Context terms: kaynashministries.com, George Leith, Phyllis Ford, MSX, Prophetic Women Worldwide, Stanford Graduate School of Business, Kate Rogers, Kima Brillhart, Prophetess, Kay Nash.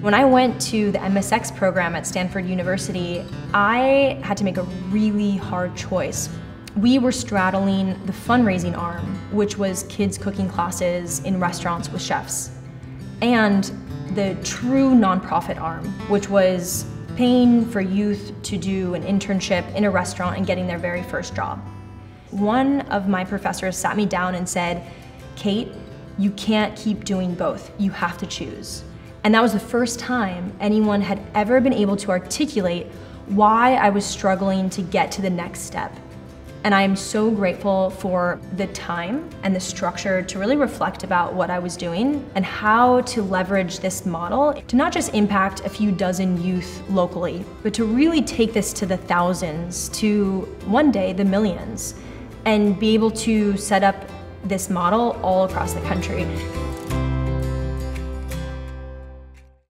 When I went to the MSX program at Stanford University, I had to make a really hard choice. We were straddling the fundraising arm, which was kids cooking classes in restaurants with chefs, and the true nonprofit arm, which was paying for youth to do an internship in a restaurant and getting their very first job. One of my professors sat me down and said, "Kate, you can't keep doing both. You have to choose." And that was the first time anyone had ever been able to articulate why I was struggling to get to the next step. And I am so grateful for the time and the structure to really reflect about what I was doing and how to leverage this model to not just impact a few dozen youth locally, but to really take this to the thousands, to one day the millions, and be able to set up this model all across the country.